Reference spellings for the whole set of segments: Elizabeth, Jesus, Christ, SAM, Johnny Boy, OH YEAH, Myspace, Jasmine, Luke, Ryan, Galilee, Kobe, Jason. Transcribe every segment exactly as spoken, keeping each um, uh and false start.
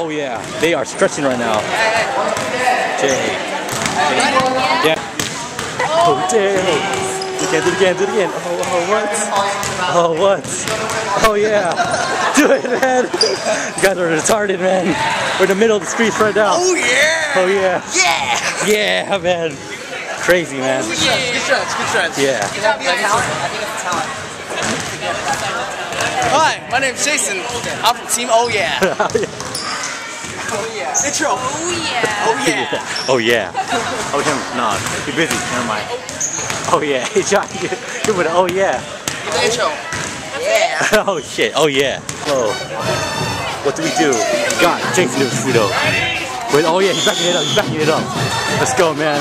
Oh yeah, they are stretching right now. Jay. Jay. Yeah. Oh damn. Do it again, do it again, do it again. Oh, oh what? Oh what? Oh yeah. Do it, man. You guys are retarded, man. We're in the middle of the street right now. Oh yeah. Oh yeah. Yeah. Yeah, man. Crazy, man. Good shots, good shots, good shots. Yeah. Can that be a talent? I think it's a talent. Hi, my name's Jason. I'm from Team Oh Yeah. Oh yeah. Intro. Oh yeah. Oh yeah. Oh yeah. Oh him. No, you're busy. Never mind. Oh yeah. Hey John. You would. Oh yeah. Intro. Yeah. Oh shit. Oh yeah. Whoa. What do we do? God, Jason is pseudo. Wait. Oh yeah. He's backing it up. He's backing it up. Let's go, man.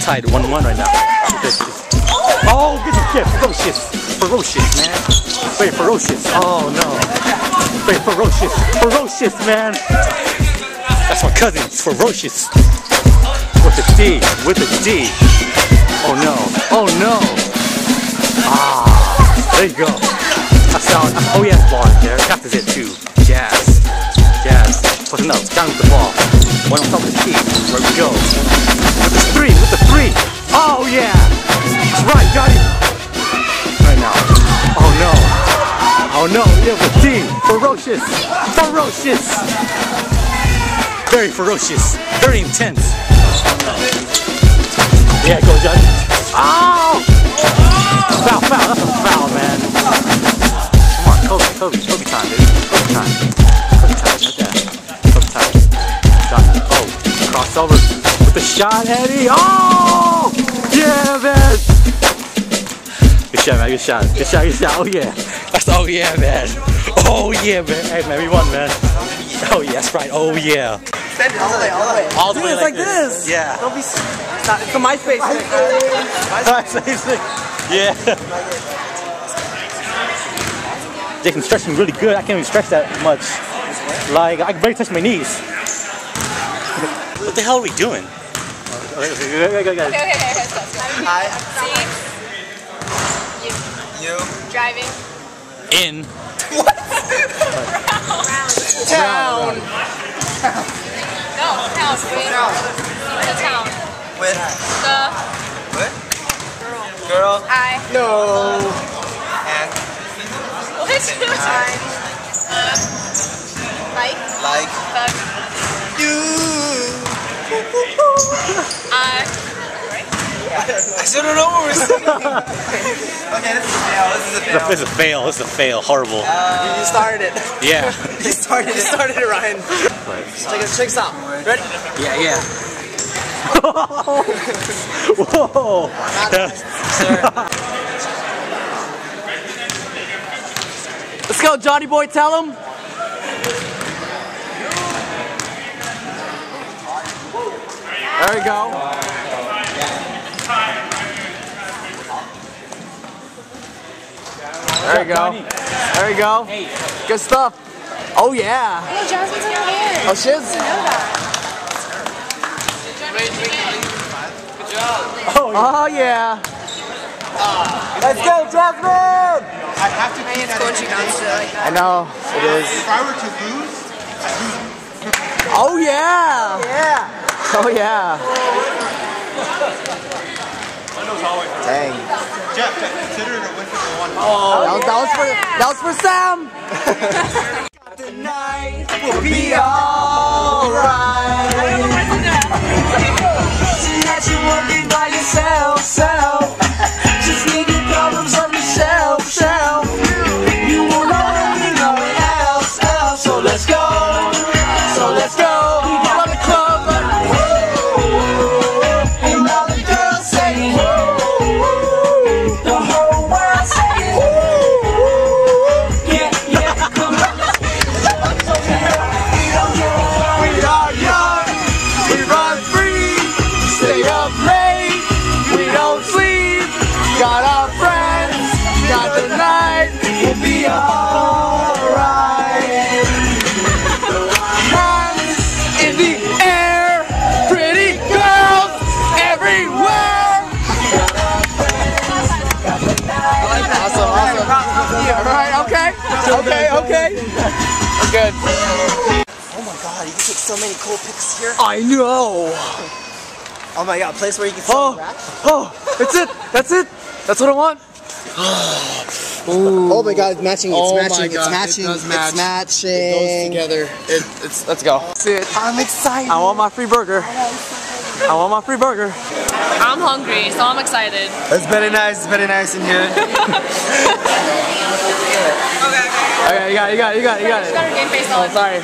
Tied one one right now. Oh, good shit. Ferocious. Ferocious, man. Wait, ferocious. Oh, no. Wait, ferocious. Ferocious, man. That's my cousin. It's ferocious. With a D. With a D. Oh, no. Oh, no. Ah. There you go. I sound. Oh, yeah, ball there. That is it, too. Jazz. Jazz. But no, down with the ball. One on top of the key. There we go. With the three, with the three. Oh yeah. That's right, got it. Right now. Oh no. Oh no, yeah, with D. Ferocious. Ferocious. Very ferocious. Very intense. Yeah, go Judge. Ow! Foul, foul, that's a foul, man. Come on, Kobe, Kobe, Kobe time, dude. Kobe time. Kobe time, not that. Kobe time. Done. Oh, crossover. The shot, Eddie. Oh! Yeah, man! Good shot, man. Good shot. Good shot, good shot. Oh, yeah. That's, oh, yeah, man. Oh, yeah, man. Hey, man, we won, man. Oh, yeah, that's right. Oh, yeah. Send it all the way, all the way. All the way. It's like this. Yeah. Don't be. It's a MySpace thing. MySpace thing. Yeah. Jason's stretching really good. I can't even stretch that much. Like, I can barely touch my knees. What the hell are we doing? Okay, okay, okay, okay, stop, stop. Hi. You. You. Driving. In. What? Town. Town. Town. No, town. Wait. The town. With. The. What? Girl. Girl. I. No. And. What? I. Like. Like. Fuck. You. I. I still don't know what we're saying. Okay, this is a fail. This is a fail. This is a fail. This is a fail. Horrible. Uh, you started it. Yeah. You started it. You started it, Ryan. Check it. Check stop. Ready? Yeah, yeah. Whoa. Sir. Let's go, Johnny Boy. Tell him. There we go. There we go. There we go. Good stuff. Oh yeah. Hey, Jasmine's in here. Oh shit. Good job. Oh yeah. Let's go, Jasmine. I have to be in that. I know it is. If I were to lose. Oh yeah. Yeah. Oh yeah! Dang. Jeff, consider it a win for one. Oh, that was for that was for Sam. Tonight will be alright. Tonight you're working by yourself, self. Just leave your problems on the shelf, shelf. You won't know me nowhere else, else. So let's go. So let's go. Okay, okay. We're good. Oh my god, you can take so many cool pics here. I know. Oh my god, a place where you can see oh, oh, that's it. That's it. That's what I want. Ooh. Oh my god, it's matching, it's oh matching, god, it's matching, it it's match. matching. It goes together. It, it's, let's go. That's it. I'm excited. I want my free burger. I want my free burger. I'm hungry, so I'm excited. It's very nice, it's very nice in here. Okay, okay, okay. Okay, you got it, you got it, you got it. You got it. Just got her game face on. Oh, sorry.